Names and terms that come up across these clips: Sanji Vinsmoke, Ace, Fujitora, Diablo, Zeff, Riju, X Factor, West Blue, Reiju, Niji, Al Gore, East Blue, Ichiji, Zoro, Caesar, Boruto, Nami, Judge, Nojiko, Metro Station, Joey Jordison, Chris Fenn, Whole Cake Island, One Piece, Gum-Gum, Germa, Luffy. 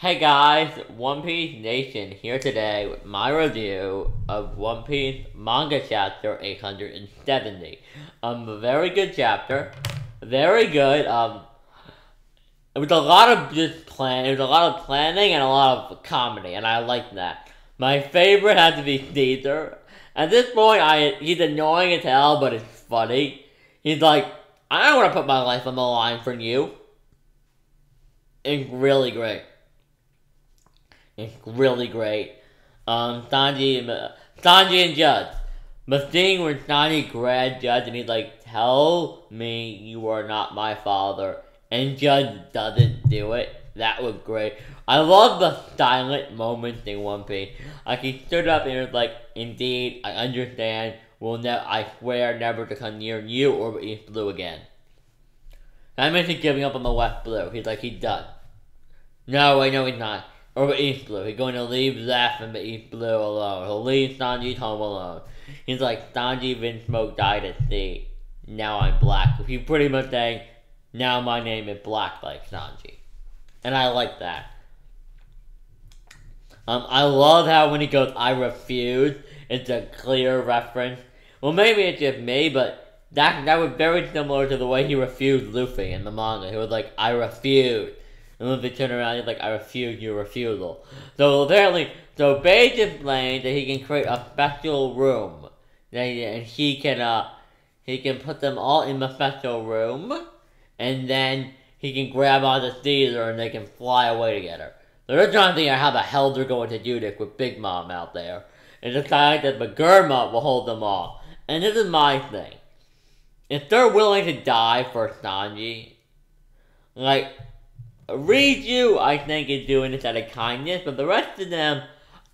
Hey guys, One Piece Nation here today with my review of One Piece manga chapter 870. A very good chapter, very good. It was a lot of just planning and a lot of comedy, and I liked that. My favorite had to be Caesar. At this point, he's annoying as hell, but it's funny. He's like, I don't want to put my life on the line for you. It's really great. It's really great. Sanji and Judge. The thing where Sanji grabbed Judge and he's like, tell me you are not my father. And Judge doesn't do it. That was great. I love the silent moments in One Piece. Like, he stood up and was like, indeed, I understand. I swear never to come near you or East Blue again. I mentioned giving up on the West Blue. He's like, he's done. No, I know he's not. Over East Blue. He's going to leave Zeff and the East Blue alone. He'll leave Sanji's home alone. He's like, Sanji Vinsmoke died at sea. Now I'm black. He's pretty much saying, now my name is black like Sanji. And I like that. I love how when he goes, I refuse, it's a clear reference. Well, maybe it's just me, but that was very similar to the way he refused Luffy in the manga. He was like, I refuse. And then they turn around, he's like, I refuse your refusal. So apparently, so Bay explained that he can create a special room. And he can put them all in the special room. And then he can grab onto Caesar and they can fly away together. So they're trying to figure out how the hell they're going to do this with Big Mom out there. And decide that the Germa will hold them all. And this is my thing. If they're willing to die for Sanji, like, Riju, I think, is doing this out of kindness, but the rest of them,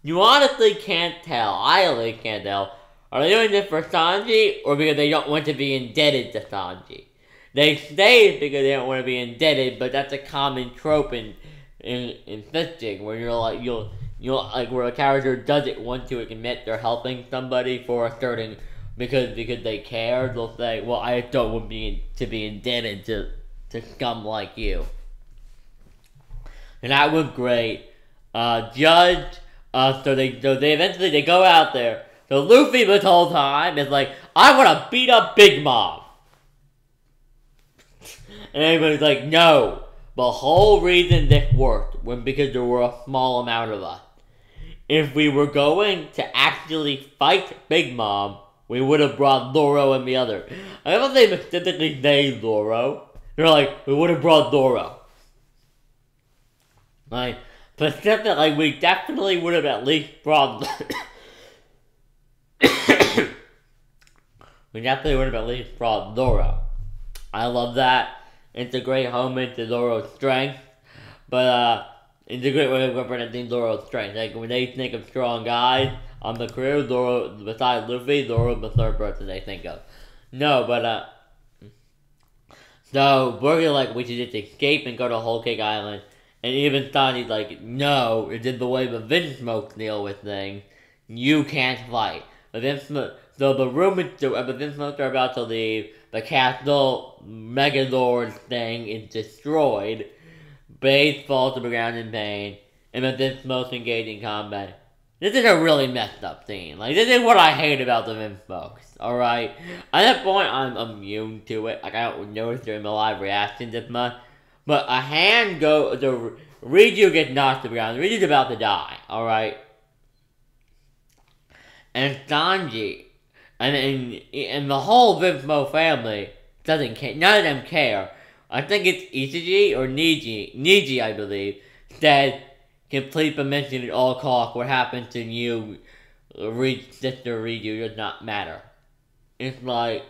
you honestly can't tell. I at least can't tell. Are they doing this for Sanji, or because they don't want to be indebted to Sanji? They stayed because they don't want to be indebted, but that's a common trope in fishing, where you're like, where a character doesn't want to admit they're helping somebody for a certain, because they care, they'll say, well, I don't want to be indebted to scum like you. And that was great. Judge, so they eventually, they go out there. So Luffy this whole time is like, I want to beat up Big Mom. And everybody's like, no. The whole reason this worked was because there were a small amount of us. If we were going to actually fight Big Mom, we would have brought Zoro and the other. I don't think they specifically say Zoro. They're like, we would have brought Zoro. Like, specifically, we definitely would have at least brought... we definitely would have at least brought Zoro. I love that. It's a great homage to Zoro's strength. But, it's a great way of representing Zoro's strength. Like, when they think of strong guys on the crew, Zoro, besides Luffy, Zoro's the third person they think of. No, but, so, we're like, we should just escape and go to Whole Cake Island. And even Sanji's like, no, it did the way the Vinsmoke deal with things. You can't fight. So the room is the Vinsmokes are about to leave. The castle Megazord thing is destroyed. Base falls to the ground in pain. And the Vinsmokes engage in combat. This is a really messed up scene. Like, this is what I hate about the Vinsmokes, alright? At that point, I'm immune to it. Like, I don't notice during the live reactions as much. But a hand goes, Reiju gets knocked to the ground. Reiju's about to die, alright? And Sanji, and the whole Vinsmoke family doesn't care. None of them care. I think it's Ichiji or Niji. Niji, I believe, said, complete mention at all costs. What happened to you, Sister Reiju, does not matter. It's like,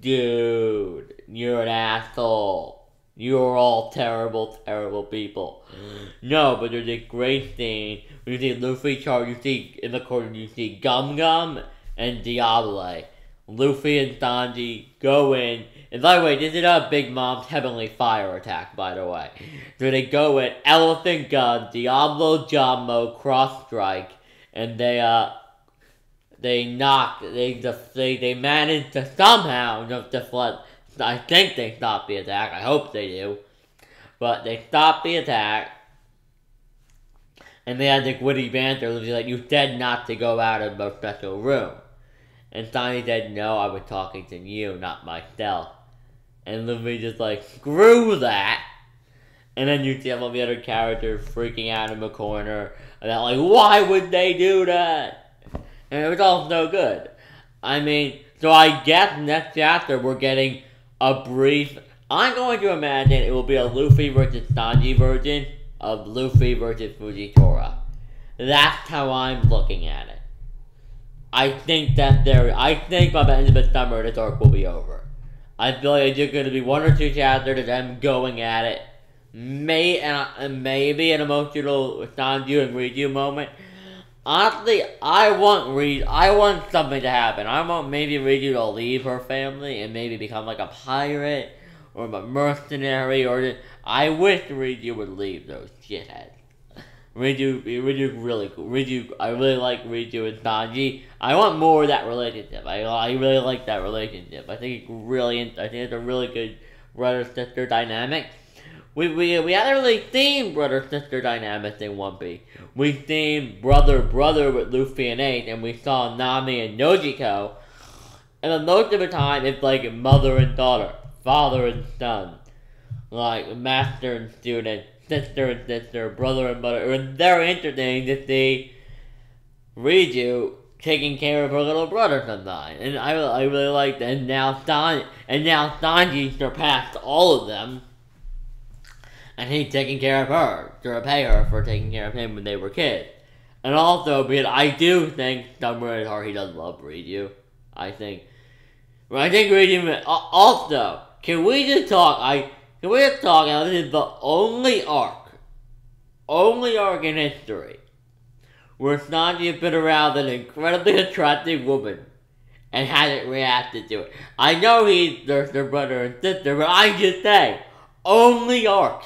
dude, you're an asshole. You're all terrible, terrible people. No, but there's a great scene where you see Luffy charge, you see in the corner, you see Gum-Gum and Diablo. Luffy and Sanji go in, and by the way, this is a Big Mom's heavenly fire attack, by the way. So they go in, elephant gun, Diablo, Jumbo, cross strike, and they manage to somehow just deflect. I think they stopped the attack. I hope they do. But they stopped the attack. And they had like witty banter. Luffy's like, you said not to go out of my special room. And Sanji said, no, I was talking to you, not myself. And Luffy just like, screw that. And then you see all the other characters freaking out in the corner. And they're like, why would they do that? And it was all so good. I mean, so I guess next chapter we're getting a brief... I'm going to imagine it will be a Luffy versus Sanji version of Luffy versus Fujitora. That's how I'm looking at it. I think by the end of the summer this arc will be over. I feel like it's just going to be one or two chapters of them going at it. Maybe an emotional Sanji and Reiju moment. Honestly, I want something to happen. I want maybe Reiju to leave her family and maybe become like a pirate or a mercenary or just, I wish Reiju would leave those shitheads. Reiju's really cool. I really like Reiju and Sanji. I want more of that relationship. I really like that relationship. I think it's a really good brother-sister dynamic. We haven't really seen brother-sister dynamics in One Piece. We've seen brother-brother with Luffy and Ace, and we saw Nami and Nojiko. And then most of the time, it's like mother and daughter, father and son, like master and student, sister and sister, brother and mother. It's very interesting to see Reiju taking care of her little brother sometimes. And I really like that. And now Sanji surpassed all of them. And he's taking care of her to repay her for taking care of him when they were kids. And also, I do think somewhere at heart he does love Reiju. I think Reiju also. Can we just talk? Now this is the only arc in history where Sanji has been around an incredibly attractive woman and hasn't reacted to it. I know he's their brother and sister, but I just say, only arc.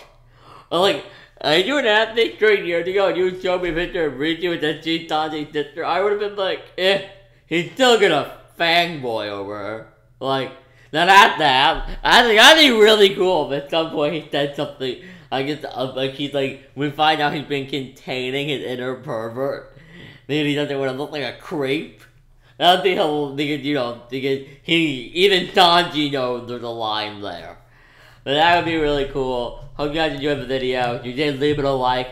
I do an athlete 3 years ago and you showed me a picture of Reiju and then she's Sanji's sister, I would have been like, eh, he's still gonna fanboy over her. Now that's that. That'd be really cool if at some point he said something, he's like, we find out he's been containing his inner pervert. Maybe he doesn't want to look like a creep. I don't think even Sanji knows there's a line there. But that would be really cool. Hope you guys enjoyed the video. If you did, leave it a like.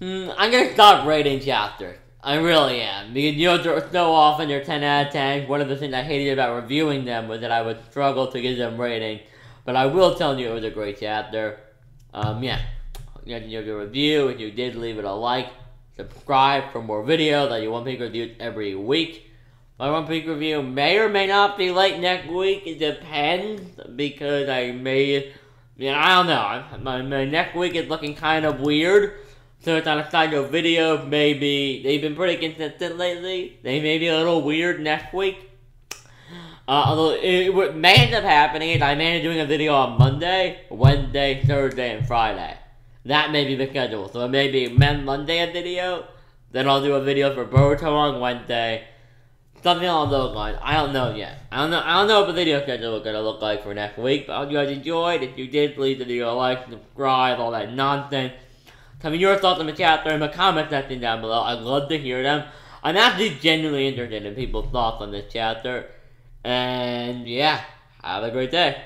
I'm going to stop rating chapters. I really am. Because so often they're 10 out of 10. One of the things I hated about reviewing them was that I would struggle to give them rating. But I will tell you it was a great chapter. Yeah. Hope you guys enjoyed the review. If you did, leave it a like. Subscribe for more videos. I do One Piece reviews every week. My One Piece review may or may not be late next week. It depends, because I don't know. My next week is looking kind of weird, so it's on a side note video. Maybe they've been pretty consistent lately. They may be a little weird next week. Although what may end up happening is I may end up doing a video on Monday, Wednesday, Thursday, and Friday. That may be the schedule. So it may be Monday a video, then I'll do a video for Boruto on Wednesday. Something along those lines. I don't know yet. I don't know what the video schedule is going to look like for next week. But I hope you guys enjoyed. If you did, please leave a like, subscribe, all that nonsense. Tell me your thoughts on the chapter in the comment section down below. I'd love to hear them. I'm actually genuinely interested in people's thoughts on this chapter. And yeah, have a great day.